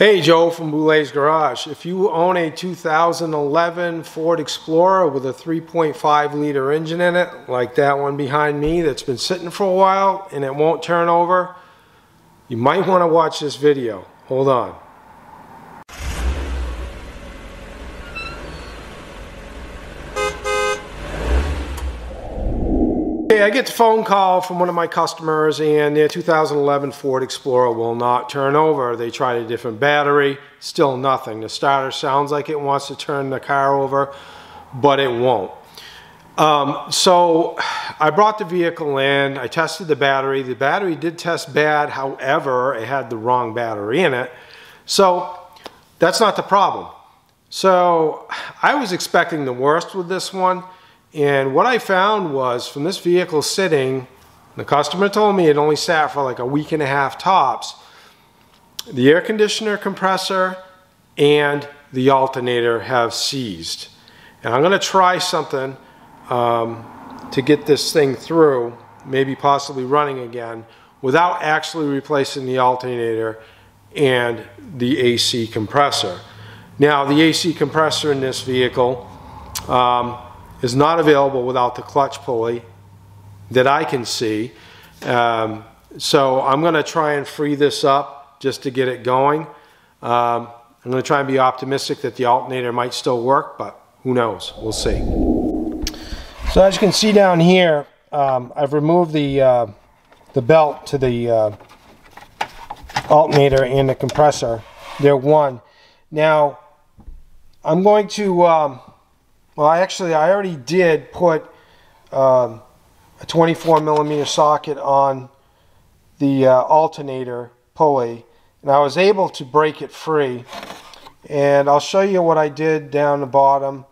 Hey, Joe from Boulay's Garage. If you own a 2011 Ford Explorer with a 3.5 liter engine in it, like that one behind me that's been sitting for a while and it won't turn over, you might want to watch this video. Hold on. I get the phone call from one of my customers and their 2011 Ford Explorer will not turn over. They tried a different battery, still nothing. The starter sounds like it wants to turn the car over, but it won't. So I brought the vehicle in, I tested the battery. The battery did test bad, however, it had the wrong battery in it. So that's not the problem. So I was expecting the worst with this one. And what I found was, from this vehicle sitting, the customer told me it only sat for like a week and a half tops, the air conditioner compressor and the alternator have seized. And I'm going to try something to get this thing through, maybe possibly running again, without actually replacing the alternator and the AC compressor. Now, the AC compressor in this vehicle is not available without the clutch pulley that I can see. So I'm going to try and free this up just to get it going. I'm going to try and be optimistic that the alternator might still work, but who knows? We'll see. So as you can see down here, I've removed the belt to the alternator and the compressor. They're one. Now, I'm going to... well, I already did put a 24 millimeter socket on the alternator pulley, and I was able to break it free. And I'll show you what I did down the bottom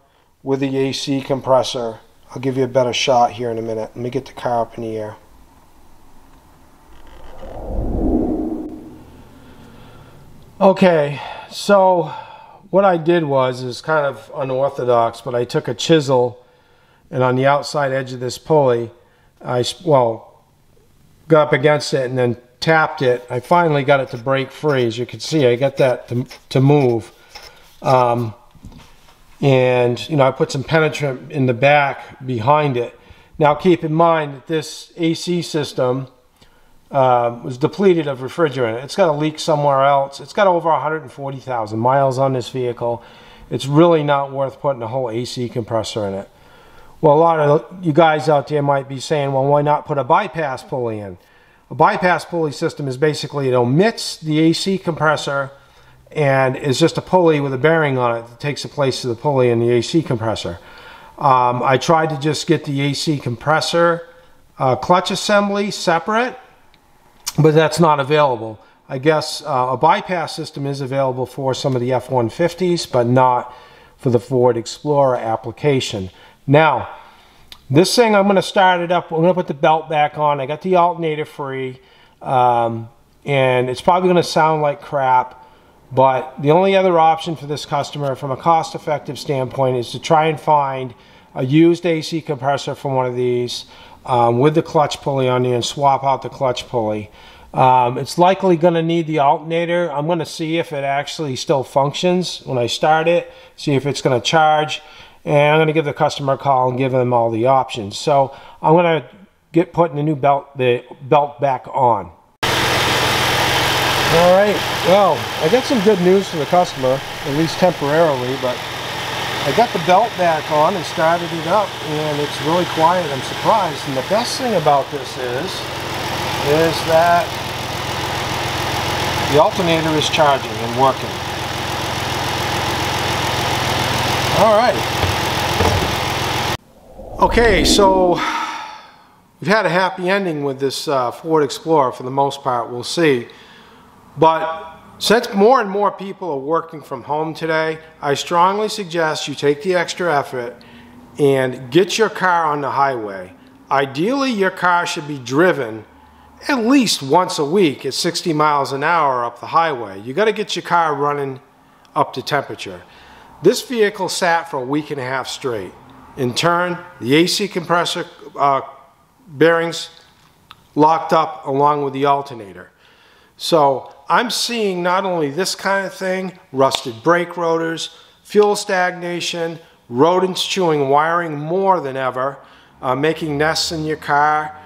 with the AC compressor. I'll give you a better shot here in a minute. Let me get the car up in the air. Okay, so what I did was kind of unorthodox, but I took a chisel and on the outside edge of this pulley, I got up against it and then tapped it. I finally got it to break free. As you can see, I got that to move. And, you know, I put some penetrant in the back behind it. Now, keep in mind that this AC system was depleted of refrigerant. It's got a leak somewhere else. It's got over 140,000 miles on this vehicle. It's really not worth putting a whole AC compressor in it. Well, a lot of you guys out there might be saying, well, why not put a bypass pulley in? A bypass pulley system is basically, it omits the AC compressor and is just a pulley with a bearing on it that takes the place of the pulley in the AC compressor. I tried to just get the AC compressor clutch assembly separate, but that's not available. I guess a bypass system is available for some of the F-150s, but not for the Ford Explorer application. Now, this thing, I'm going to start it up. I'm going to put the belt back on. I got the alternator free, and it's probably going to sound like crap, but the only other option for this customer from a cost-effective standpoint is to try and find a used AC compressor from one of these with the clutch pulley on there and swap out the clutch pulley. It's likely going to need the alternator. I'm going to see if it actually still functions when I start it, see if it's going to charge, and I'm going to give the customer a call and give them all the options. So I'm going to get putting the belt back on. All right, well, I got some good news for the customer, at least temporarily, but I got the belt back on and started it up, and it's really quiet. I'm surprised. And the best thing about this is that the alternator is charging and working. All right. Okay, so we've had a happy ending with this Ford Explorer for the most part. We'll see. But since more and more people are working from home today, I strongly suggest you take the extra effort and get your car on the highway. Ideally, your car should be driven at least once a week at 60 miles an hour up the highway. You got to get your car running up to temperature. This vehicle sat for a week and a half straight. In turn, the AC compressor bearings locked up along with the alternator. So I'm seeing not only this kind of thing, rusted brake rotors, fuel stagnation, rodents chewing wiring more than ever, making nests in your car.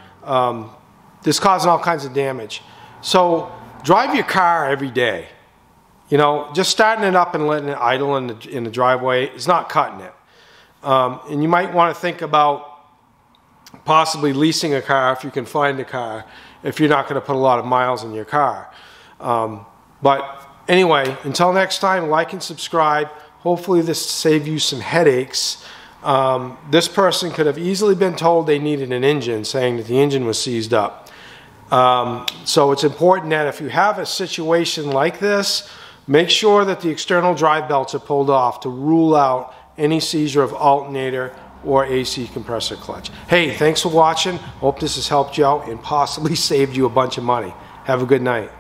This causing all kinds of damage. So drive your car every day. You know, just starting it up and letting it idle in the driveway is not cutting it. And you might want to think about possibly leasing a car if you can find a car, if you're not going to put a lot of miles in your car. But anyway, until next time, like and subscribe. Hopefully this saved you some headaches. This person could have easily been told they needed an engine, saying that the engine was seized up. So it's important that if you have a situation like this, make sure that the external drive belts are pulled off to rule out any seizure of alternator or AC compressor clutch. Hey, thanks for watching. Hope this has helped you out and possibly saved you a bunch of money. Have a good night.